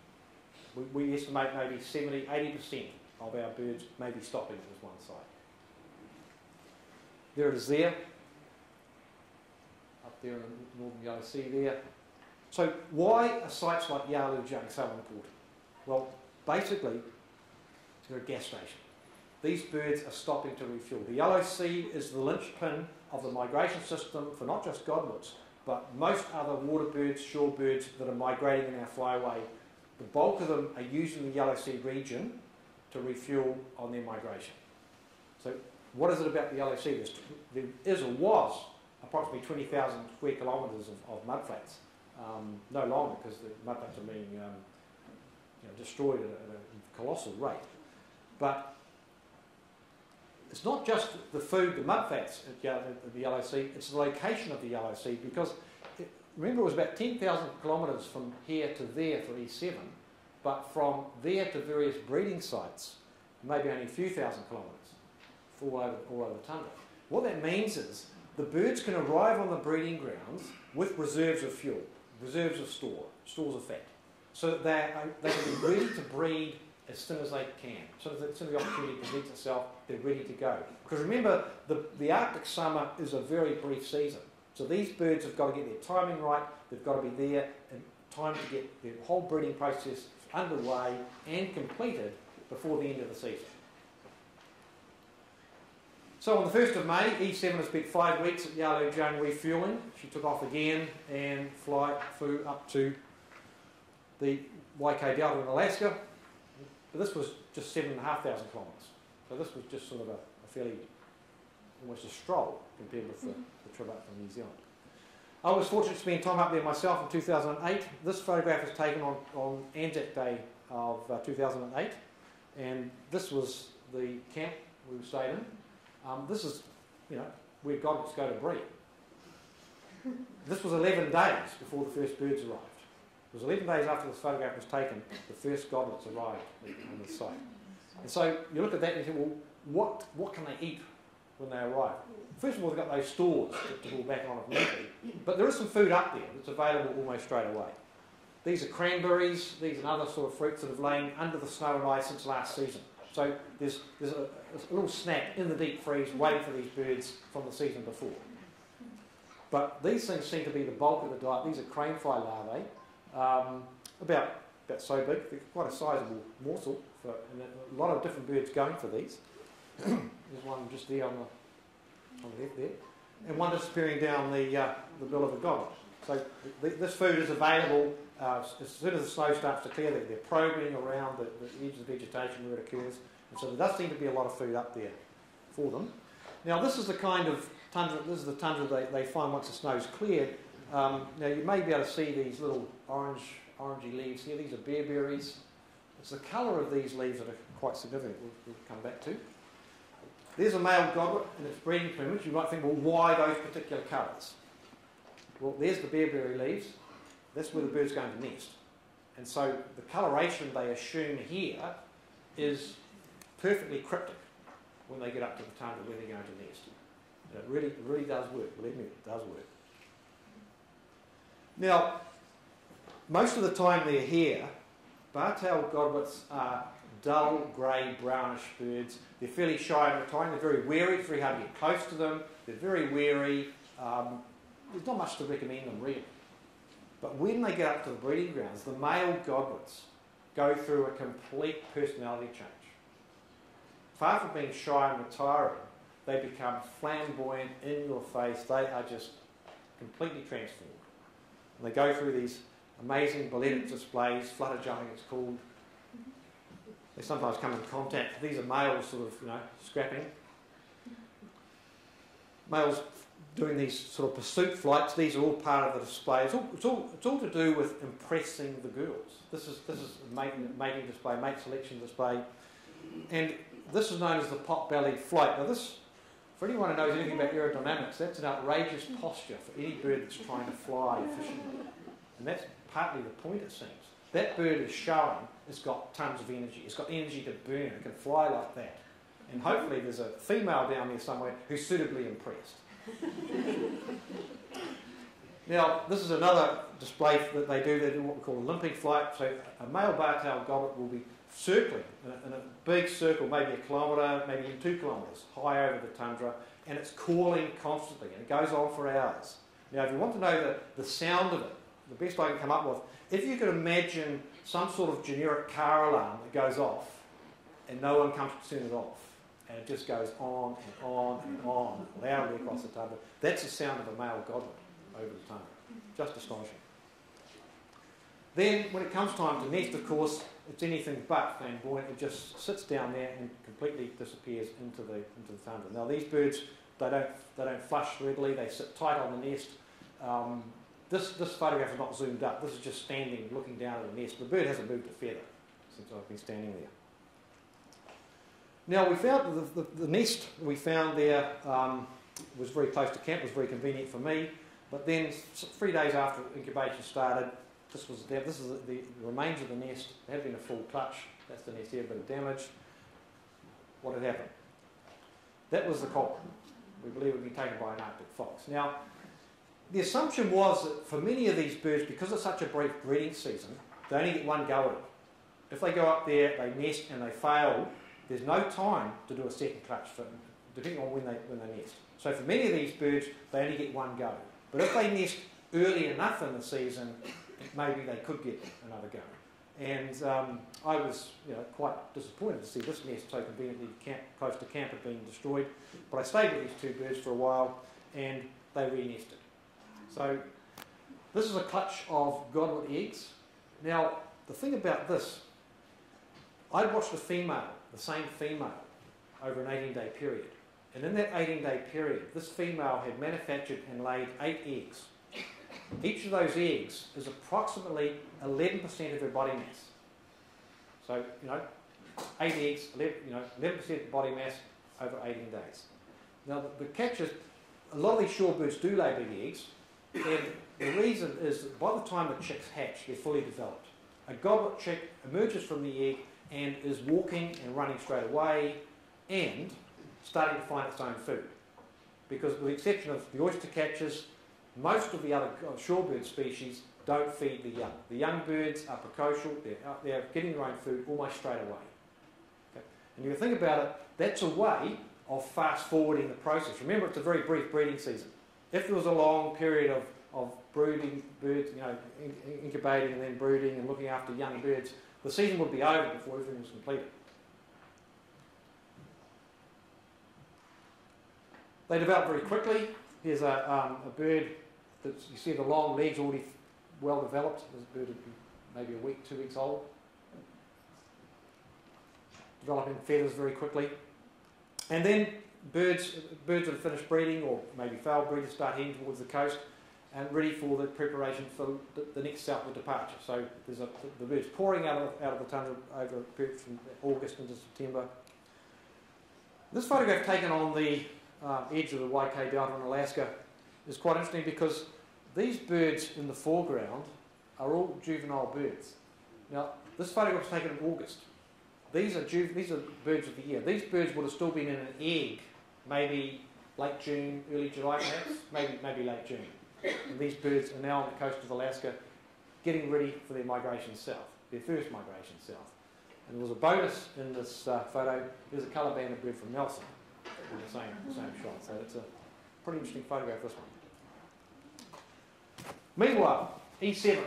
We, we estimate maybe seventy, eighty percent of our birds may be stopping at this one site. There it is there, up there in the northern Yellow Sea there. So why are sites like Yalu Jiang so important? Well, basically, they're a gas station. These birds are stopping to refuel. The Yellow Sea is the linchpin of the migration system for not just godwits, but most other water birds, shore birds that are migrating in our flyway. The bulk of them are using the Yellow Sea region to refuel on their migration. So what is it about the Yellow Sea? There's, there is or was approximately twenty thousand square kilometres of, of mudflats. Um, no longer, because the mudflats are being um, you know, destroyed at a, at a colossal rate. But it's not just the food, the mudflats at, at the Yellow Sea, it's the location of the Yellow Sea, because it, remember it was about ten thousand kilometres from here to there for E seven, but from there to various breeding sites, maybe only a few thousand kilometres all over, all over the tundra. What that means is the birds can arrive on the breeding grounds with reserves of fuel, reserves of store, stores of fat, so that they, they can be ready to breed as soon as they can. So as soon as the opportunity presents itself, they're ready to go. Because remember, the, the Arctic summer is a very brief season. So these birds have got to get their timing right, they've got to be there in time to get their whole breeding process underway and completed before the end of the season. So on the first of May, E seven has spent five weeks at Yalu Jiang refuelling. She took off again and fly, flew up to the Y K Delta in Alaska. But this was just seven and a half thousand kilometres. So this was just sort of a, a fairly, almost a stroll compared with the, the trip up from New Zealand. I was fortunate to spend time up there myself in two thousand eight. This photograph was taken on, on Anzac Day of uh, two thousand eight. And this was the camp we stayed in. Um, this is, you know, where godwits go to breed. This was eleven days before the first birds arrived. It was eleven days after this photograph was taken, the first godwits arrived on the site. And so you look at that and you think, well, what, what can they eat when they arrive? First of all, they've got those stores to pull back on if need be, but there is some food up there that's available almost straight away. These are cranberries, these and other sort of fruits that have lain under the snow and ice since last season. So there's, there's a, a little snack in the deep freeze waiting for these birds from the season before. But these things seem to be the bulk of the diet. These are crane fly larvae, um, about, about so big, they're quite a sizable morsel, for, and a lot of different birds going for these. There's one just there on the, on the left there, and one disappearing down the, uh, the bill of a godwit. So th this food is available uh, as soon as the snow starts to clear. They're, they're probing around the, the edge of the vegetation where it occurs, and so there does seem to be a lot of food up there for them. Now this is the kind of tundra, this is the tundra they, they find once the snow's cleared. Um, now you may be able to see these little orange, orangey leaves here. These are bearberries. It's the colour of these leaves that are quite significant, we'll, we'll come back to. There's a male godwit in its breeding plumage. You might think, well, why those particular colours? Well, there's the bearberry leaves. That's where the bird's going to nest. And so the coloration they assume here is perfectly cryptic when they get up to the tundra where they're going to nest. And it really, really does work. Believe me, it does work. Now, most of the time they're here, bar-tailed godwits are dull, grey, brownish birds. They're fairly shy at the time. They're very wary. It's very hard to get close to them. They're very wary. Um, There's not much to recommend them, really. But when they get up to the breeding grounds, the male godwits go through a complete personality change. Far from being shy and retiring, they become flamboyant, in your face. They are just completely transformed. And they go through these amazing balletic displays, flutter jumping it's called. They sometimes come in contact. These are males sort of, you know, scrapping. Males doing these sort of pursuit flights. These are all part of the display. It's all, it's all, it's all to do with impressing the girls. This is, this is mating, mating display, mate selection display. And this is known as the pot-bellied flight. Now this, for anyone who knows anything about aerodynamics, that's an outrageous posture for any bird that's trying to fly efficiently. And that's partly the point, it seems. That bird is showing it's got tons of energy. It's got energy to burn. It can fly like that. And hopefully there's a female down there somewhere who's suitably impressed. Now, this is another display that they do. They do what we call a limping flight. So a male bar-tailed godwit will be circling in a, in a big circle, maybe a kilometre, maybe even two kilometres, high over the tundra, and it's calling constantly, and it goes on for hours. Now, if you want to know the, the sound of it, the best I can come up with, if you could imagine some sort of generic car alarm that goes off and no one comes to turn it off, and it just goes on and on and on, loudly across the tundra. That's the sound of a male godwit over the tundra. Just astonishing. Then, when it comes time to nest, of course, it's anything but flamboyant. It just sits down there and completely disappears into the, into the tundra. Now, these birds, they don't, they don't flush readily. They sit tight on the nest. Um, this, this photograph is not zoomed up. This is just standing, looking down at the nest. The bird hasn't moved a feather since I've been standing there. Now, we found the, the, the nest we found there um, was very close to camp, was very convenient for me, but then three days after incubation started, this was this is the, the remains of the nest. There had been a full clutch. That's the nest there, a bit of damage. What had happened? That was the culprit. We believe it had been taken by an Arctic fox. Now, the assumption was that for many of these birds, because it's such a brief breeding season, they only get one go at it. If they go up there, they nest and they fail, there's no time to do a second clutch, for, depending on when they, when they nest. So for many of these birds, they only get one go. But if they nest early enough in the season, maybe they could get another go. And um, I was you know, quite disappointed to see this nest so conveniently camp, close to camp had been destroyed. But I stayed with these two birds for a while, and they re-nested. So this is a clutch of godwit eggs. Now, the thing about this, I'd watched a female, the same female, over an eighteen-day period. And in that eighteen-day period, this female had manufactured and laid eight eggs. Each of those eggs is approximately eleven percent of her body mass. So, you know, eight eggs, eleven percent you know, body mass over eighteen days. Now, the catch is, a lot of these shorebirds do lay big eggs, And the reason is that by the time the chicks hatch, they're fully developed. A godwit chick emerges from the egg and is walking and running straight away and starting to find its own food. Because with the exception of the oyster catchers, most of the other shorebird species don't feed the young. The young birds are precocial, they're, out, they're getting their own food almost straight away. Okay. And you can think about it, that's a way of fast forwarding the process. Remember, it's a very brief breeding season. If there was a long period of, of brooding birds, you know, in, incubating and then brooding and looking after young birds, the season would be over before everything was completed. They develop very quickly. Here's a, um, a bird that you see the long legs already well developed. This bird would be maybe a week, two weeks old. Developing feathers very quickly. And then birds, birds that have finished breeding or maybe failed breeders start heading towards the coast and ready for the preparation for the, the next southward departure. So there's a, the birds pouring out of, out of the tundra over a period from August into September. This photograph taken on the um, edge of the Y K Delta in Alaska is quite interesting because these birds in the foreground are all juvenile birds. Now, this photograph was taken in August. These are, these are birds of the year. These birds would have still been in an egg, maybe late June, early July, perhaps, maybe, maybe late June. And these birds are now on the coast of Alaska getting ready for their migration south, their first migration south. And there was a bonus in this uh, photo. There's a colour banded bird from Nelson in the same, the same shot. So it's a pretty interesting photograph, this one. Meanwhile, E seven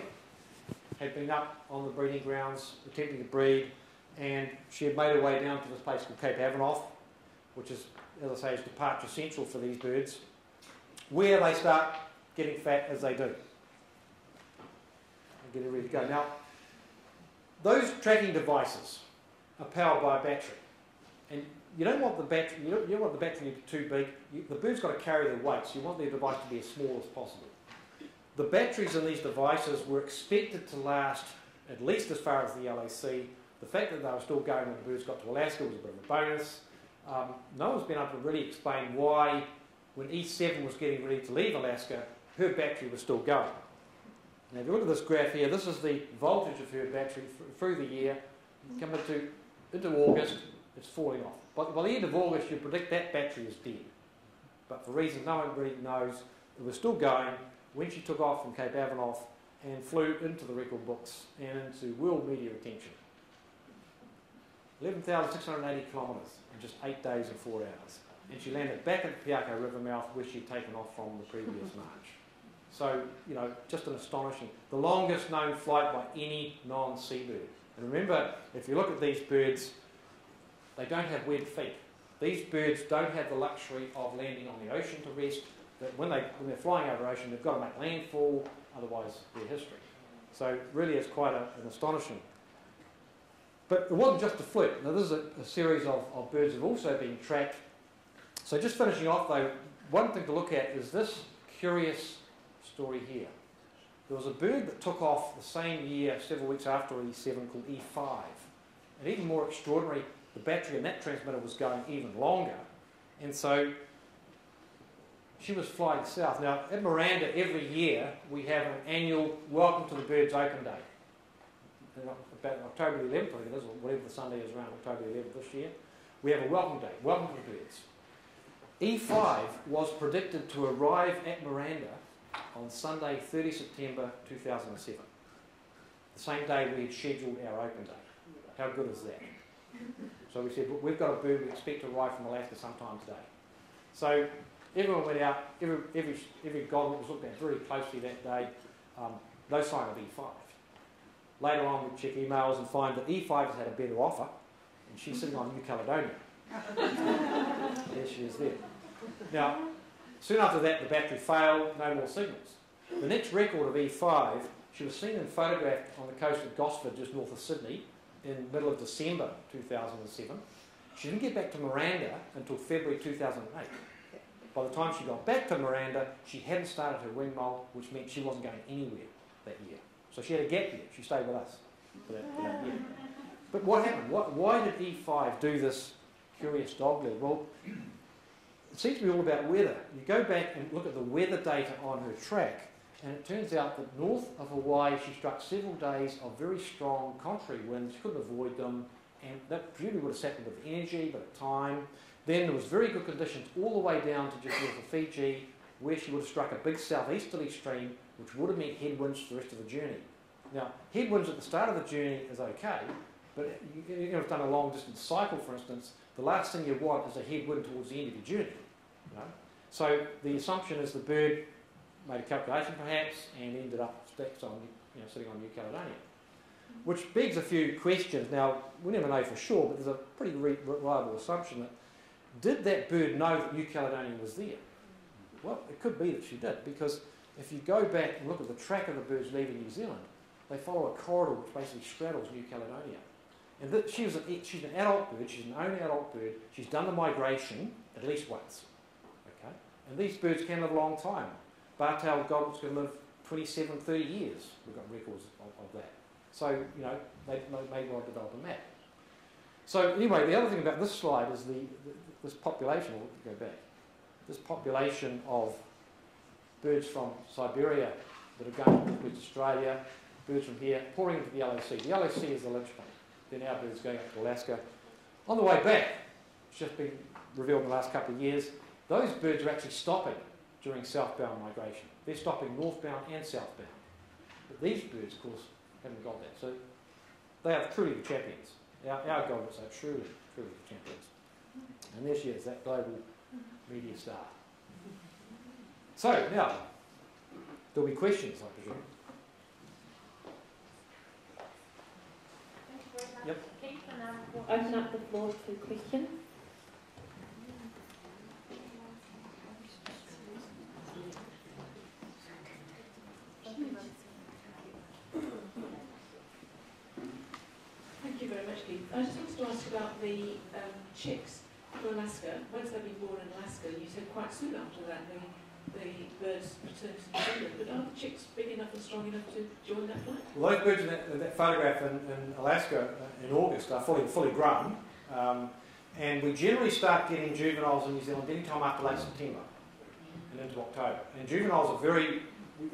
had been up on the breeding grounds attempting to breed, and she had made her way down to this place called Cape Avinof, which is, as I say, is departure central for these birds, where they start getting fat as they do. And getting ready to go. Now, those tracking devices are powered by a battery, and you don't want the battery. You don't, you don't want the battery to be too big. You, the bird's got to carry their weight, so you want their device to be as small as possible. The batteries in these devices were expected to last at least as far as the Yellow Sea. The fact that they were still going when the birds got to Alaska was a bit of a bonus. Um, no one's been able to really explain why, when E seven was getting ready to leave Alaska, her battery was still going. Now, if you look at this graph here, this is the voltage of her battery through the year. Coming into, into August, it's falling off. But by the end of August, you predict that battery is dead. But for reasons no one really knows, it was still going when she took off from Cape Avinof and flew into the record books and into world media attention. eleven thousand six hundred eighty kilometres in just eight days and four hours. And she landed back at the Piako River mouth where she'd taken off from the previous March. So, you know, just an astonishing, the longest known flight by any non-seabird. And remember, if you look at these birds, they don't have webbed feet. These birds don't have the luxury of landing on the ocean to rest. That when, they, when they're flying over ocean, they've got to make landfall, otherwise they're history. So really it's quite a, an astonishing. But it wasn't just a fluke. Now, this is a, a series of, of birds that have also been tracked. So just finishing off, though, one thing to look at is this curious story here. There was a bird that took off the same year, several weeks after E seven, called E five. And even more extraordinary, the battery in that transmitter was going even longer. And so she was flying south. Now, at Miranda, every year, we have an annual Welcome to the Birds Open Day. About October the eleventh, I think it is, or whatever the Sunday is around October the eleventh this year, we have a welcome day, welcome to the birds. E five was predicted to arrive at Miranda on Sunday, thirty September two thousand seven, the same day we had scheduled our open day. How good is that? So we said, we've got a bird we expect to arrive from Alaska sometime today. So everyone went out, every, every, every godwit was looked at very closely that day, um, no sign of E five. Later on, we check emails and find that E five has had a better offer, and she's sitting on New Caledonia. There she is there. Now, soon after that, the battery failed, no more signals. The next record of E five, she was seen and photographed on the coast of Gosford, just north of Sydney, in the middle of December two thousand seven. She didn't get back to Miranda until February two thousand eight. By the time she got back to Miranda, she hadn't started her wing moult, which meant she wasn't going anywhere that year. So she had a gap year. She stayed with us for that, for that year. But what happened? What, why did E five do this curious dog leg? Well, it seems to be all about weather. You go back and look at the weather data on her track, And it turns out that north of Hawaii, she struck several days of very strong contrary winds. She couldn't avoid them, and that really would have sapped a bit of energy, but at time. Then there was very good conditions all the way down to just north of Fiji, where she would have struck a big southeasterly stream, which would have meant headwinds for the rest of the journey. Now, headwinds at the start of the journey is okay, but you, you know, if you've done a long-distance cycle, for instance, the last thing you want is a headwind towards the end of your journey. You know? So the assumption is the bird made a calculation, perhaps, and ended up stacked on, you know, sitting on New Caledonia. Which begs a few questions. Now, we never know for sure, but there's a pretty reliable assumption that did that bird know that New Caledonia was there? Well, it could be that she did, because if you go back and look at the track of the birds leaving New Zealand, they follow a corridor which basically straddles New Caledonia. And that she was an, she's an adult bird, she's an only adult bird, she's done the migration at least once. Okay? And these birds can live a long time. Bar-tailed Godwit's going to live twenty-seven, thirty years. We've got records of, of that. So, you know, they may well develop a map. So anyway, the other thing about this slide is the, the this population, we'll go back, this population of birds from Siberia that are going towards Australia, birds from here, pouring into the Yellow Sea. The Yellow Sea is the linchpin. Then our birds going up to Alaska. On the way back, it's just been revealed in the last couple of years, those birds are actually stopping during southbound migration. They're stopping northbound and southbound. But these birds, of course, haven't got that. So they are truly the champions. Our, our Godwits are truly, truly the champions. And there she is, that global media star. So now, there'll be questions, I presume. Yep. Open up the floor to questions. Thank you very much, Keith. I just wanted to ask about the um, chicks from Alaska. Once they've been born in Alaska, you said quite soon after that the, the birds return to New Zealand. But are the chicks big enough and strong enough to join that flight? Well, those birds in that, in that photograph in, in Alaska in August are fully, fully grown. Um, and we generally start getting juveniles in New Zealand any time after late September and into October. And juveniles are very,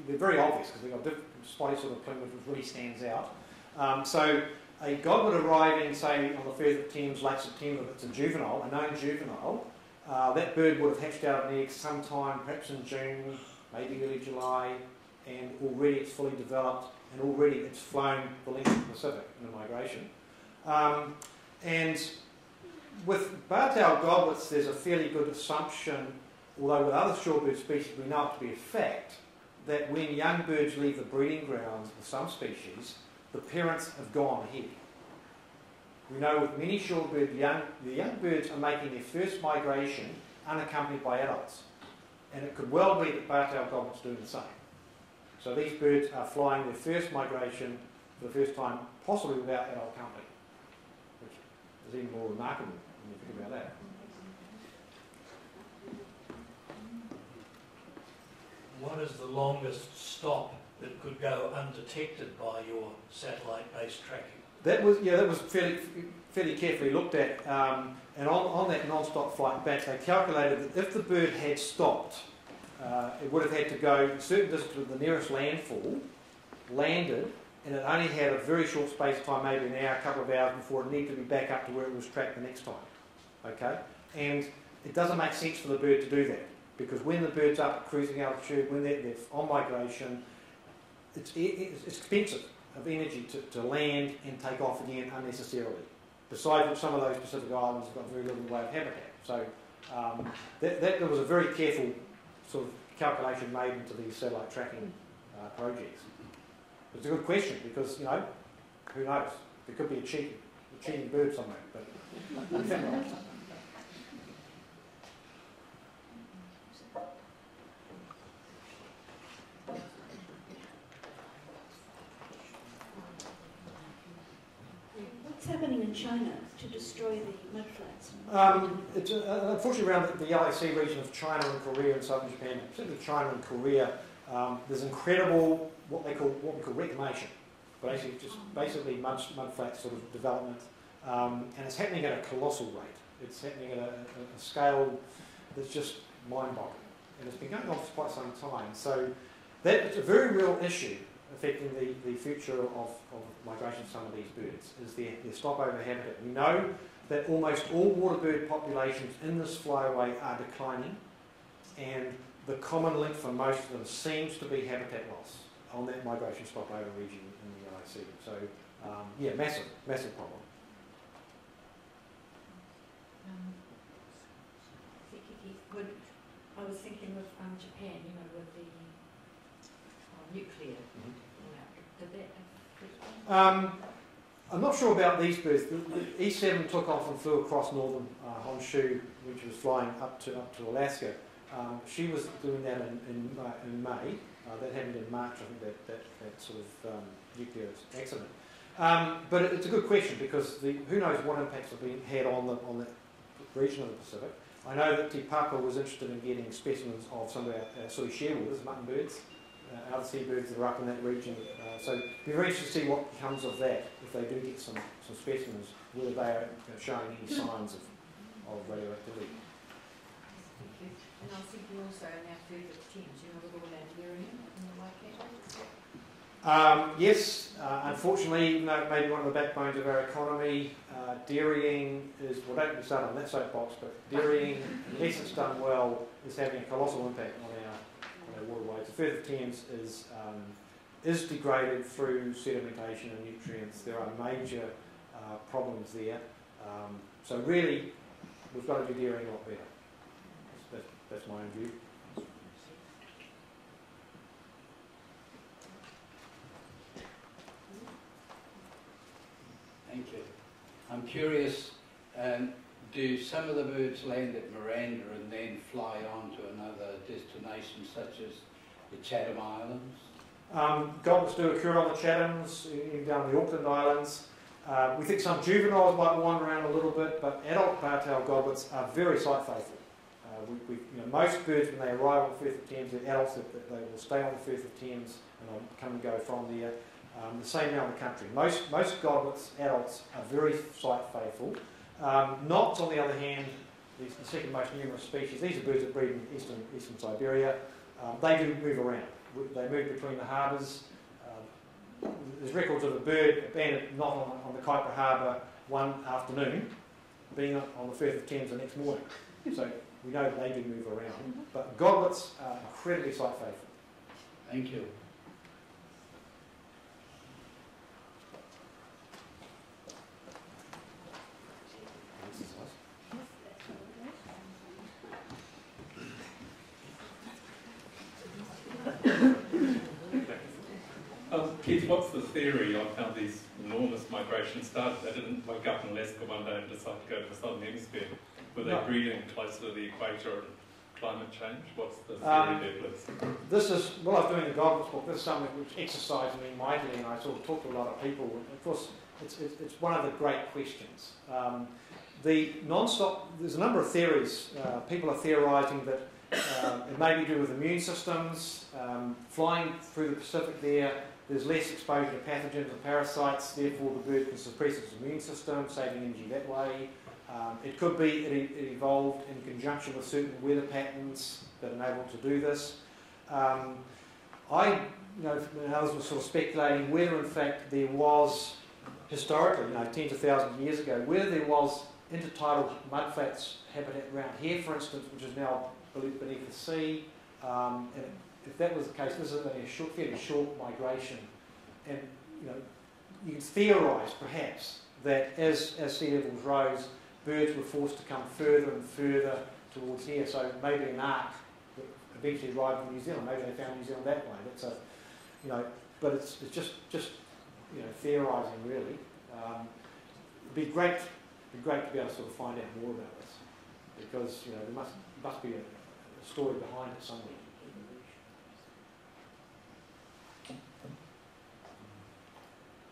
they're very obvious because they've got a different spotty sort of plumage which really stands out. Um, so a godwit arriving, say, on the Firth of Thames, late September, if it's a juvenile, a known juvenile, uh, that bird would have hatched out an egg sometime, perhaps in June, maybe early July, and already it's fully developed, and already it's flown the length of the Pacific in the migration. Um, and with bar-tailed godwits, there's a fairly good assumption, although with other shorebird species we know it to be a fact, that when young birds leave the breeding grounds of some species, the parents have gone ahead. We know with many shorebird, young, the young birds are making their first migration unaccompanied by adults. And it could well be that bar-tailed godwits doing the same. So these birds are flying their first migration for the first time, possibly without adult company, which is even more remarkable when you think about that. What is the longest stop that could go undetected by your satellite-based tracking? That was, yeah, that was fairly, fairly carefully looked at. Um, and on, on that non-stop flight back, they calculated that if the bird had stopped, uh, it would have had to go a certain distance to the nearest landfall, landed, and it only had a very short space of time, maybe an hour, a couple of hours, before it needed to be back up to where it was tracked the next time. Okay? And it doesn't make sense for the bird to do that, because when the bird's up at cruising altitude, when they're, they're on migration, It's, it's expensive of energy to, to land and take off again unnecessarily. Besides, some of those Pacific islands have got very little way of habitat. So um, that, that there was a very careful sort of calculation made into these satellite tracking uh, projects. It's a good question because, you know, who knows? There could be a cheating, a cheating bird somewhere. But happening in China to destroy the mudflats? Um, it's, uh, unfortunately, around the, the Yellow Sea region of China and Korea and southern Japan, particularly China and Korea, um, there's incredible what they call what we call reclamation, but actually just basically mud mudflat sort of development, um, and it's happening at a colossal rate. It's happening at a, a scale that's just mind-boggling, and it's been going on for quite some time. So That's a very real issue affecting the, the future of, of migration of some of these birds, is their, their stopover habitat. We know that almost all waterbird populations in this flyway are declining, and the common link for most of them seems to be habitat loss on that migration stopover region in the Yellow Sea. So, um, yeah, massive, massive problem. Um, would, I was thinking with um, Japan, you know, with the uh, nuclear. Mm-hmm. Did that affect um, I'm not sure about these birds. The, the E seven took off and flew across northern uh, Honshu, which was flying up to up to Alaska. Um, she was doing that in, in, uh, in May. Uh, that happened in March, I think, that, that, that sort of um, nuclear accident. Um, but it, it's a good question, because the, who knows what impacts have been had on the, on the region of the Pacific. I know that Te Papa was interested in getting specimens of some of our uh, sui shearwaters, mutton birds, uh, other seabirds that are up in that region. Uh, so it'd be very interesting to see what comes of that, if they do get some, some specimens, whether they are showing any signs of, of radioactivity. Thank you. And I was thinking also in our Firth of Thames, you know, with all that Bering in the Y K Delta? Um, yes, uh, unfortunately, even though it may be one of the backbones of our economy, uh, dairying is, well, don't start on that soapbox, but dairying, unless it's done well, is having a colossal impact on our, on our waterways. The Firth of Thames is, um, is degraded through sedimentation and nutrients. There are major uh, problems there. Um, so really, we've got to do dairying a lot better. That's my own view. Thank you. I'm curious, um, do some of the birds land at Miranda and then fly on to another destination, such as the Chatham Islands? Um, Godwits do occur on the Chathams, even down the Auckland Islands. Uh, we think some juveniles might wander around a little bit, but adult bar-tailed godwits are very site faithful. We, we, you know, most birds, when they arrive on the Firth of Thames, they're adults, that they will stay on the Firth of Thames and they'll come and go from there. Um, the same now in the country. Most, most godwits, adults, are very site faithful. Um, Knots, on the other hand, these the second most numerous species. These are birds that breed in eastern, eastern Siberia. Um, they do move around. They move between the harbours. Um, there's records of a bird abandoned knot on, on the Kuiper Harbour one afternoon, being on the Firth of Thames the next morning. So. We know they do move around, but godwits are incredibly site faithful. Thank you. Oh, Keith, what's the theory on how these enormous migrations started? They didn't wake up in Alaska one day and decide to go to the southern hemisphere. Were they no. breeding closer to the equator and climate change? What's the theory um, there, please? This is, well, I was doing the Godwits book, this is something which exercised me mightily, and I sort of talked to a lot of people. Of course, it's, it's, it's one of the great questions. Um, the non-stop, there's a number of theories. Uh, people are theorising that uh, it may be due with immune systems, um, flying through the Pacific there, there's less exposure to pathogens and parasites, therefore the bird can suppress its immune system, saving energy that way. Um, it could be it, it evolved in conjunction with certain weather patterns that enable it to do this. Um, I, you know, and others were sort of speculating whether, in fact, there was historically, you know, tens of thousands of years ago, whether there was intertidal mudflats habitat around here, for instance, which is now beneath the sea. Um, and if that was the case, this is only a short, fairly short migration, and you know, you could theorise perhaps that as as sea levels rose, birds were forced to come further and further towards here. So maybe an ark that eventually arrived in New Zealand. Maybe they found New Zealand that way. That's a, you know, but it's, it's just just you know theorising really. Um, it'd be great, it'd be great to be able to sort of find out more about this, because you know there must must be a, a story behind it somewhere.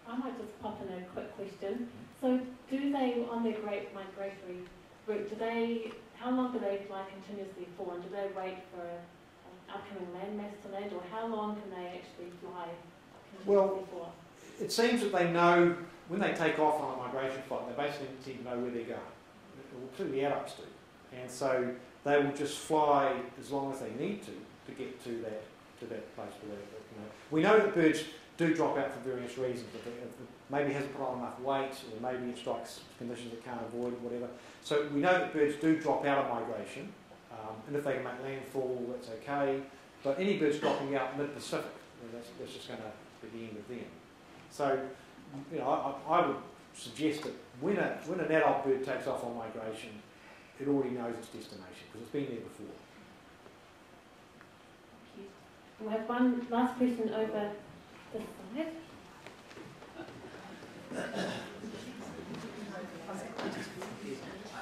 I might just pop in a quick question. So, do they, on their great migratory route, do they, how long do they fly continuously for, and do they wait for an upcoming landmass to land, or how long can they actually fly continuously for? Well, it seems that they know, when they take off on a migration flight, they basically need to know where they're going. Well, clearly adults do. And so, they will just fly as long as they need to, to get to that to that place where they, you know. We know that birds do drop out for various reasons. If it, if it maybe hasn't put on enough weight, or maybe it strikes conditions it can't avoid, whatever. So we know that birds do drop out of migration, um, and if they can make landfall, that's okay. But any birds dropping out mid-Pacific, you know, that's, that's just going to be the end of them. So, you know, I, I would suggest that when, a, when an adult bird takes off on migration, it already knows its destination, because it's been there before. We'll have one last question over this side.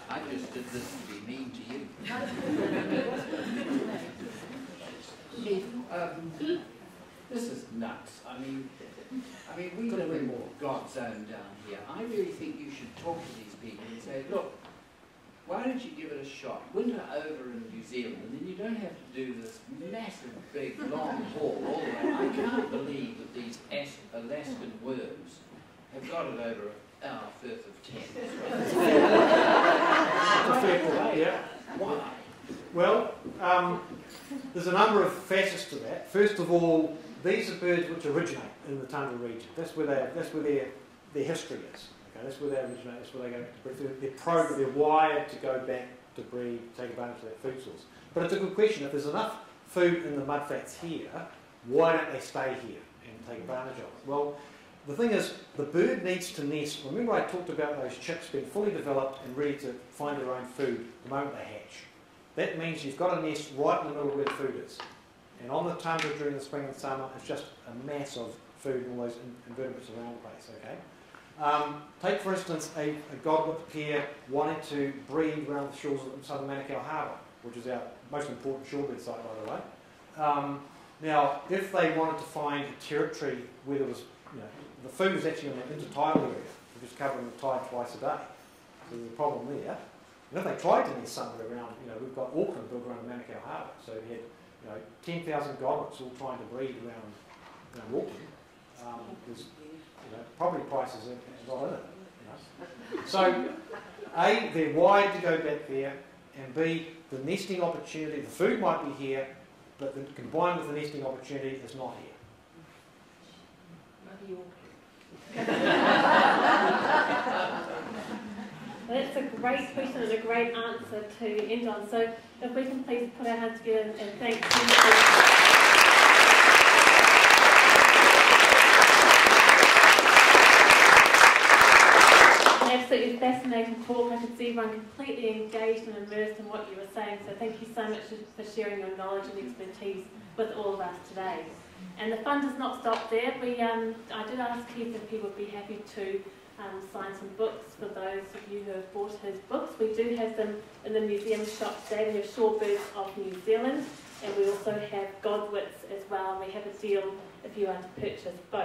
I just did this to be mean to you. um, this is nuts. I mean, I mean, we live in God's own down here. I really think you should talk to these people and say, look, why don't you give it a shot? Winter over in New Zealand, and then you don't have to do this massive, big, long haul all the way. I can't believe that these Alaskan worms have got it over our Firth of Thames. Yeah. Why? Well, um, there's a number of facets to that. First of all, these are birds which originate in the Tundra region. That's where they. That's where their their history is. Okay, that's where they originate, that's where they go back to breed. They're programmed, they're wired to go back to breed, take advantage of that food source. But it's a good question. If there's enough food in the mudflats here, why don't they stay here and take advantage of it? Well, the thing is, the bird needs to nest. Remember I talked about those chicks being fully developed and ready to find their own food the moment they hatch. That means you've got a nest right in the middle of where the food is. And on the tundra during the spring and summer, it's just a mass of food and all those invertebrates around the place, okay? Um, take, for instance, a, a godwit pair wanting to breed around the shores of southern Manukau Harbour, which is our most important shorebird site, by the way. Um, now, if they wanted to find a territory where there was, you know, the food was actually in the intertidal area, which is covering the tide twice a day, so there's a problem there. And if they tried to nest somewhere around, you know, we've got Auckland built around Manukau Harbour, so we had, you know, ten thousand godwits all trying to breed around, you know, Auckland. Um, there's, You know, probably prices are not in it. You know. So, A, they're wired to go back there, and B, the nesting opportunity, the food might be here, but the, combined with the nesting opportunity, it's not here. Well, that's a great question and a great answer to end on. So, if we can please put our hands together and thank you. Absolutely fascinating talk. I could see everyone completely engaged and immersed in what you were saying. So thank you so much for sharing your knowledge and expertise with all of us today. And the fun does not stop there. We, um, I did ask Keith if he would be happy to um, sign some books for those of you who have bought his books. We do have them in the museum shop today. We have Shorebirds of New Zealand, and we also have Godwits as well. And we have a deal if you are to purchase both.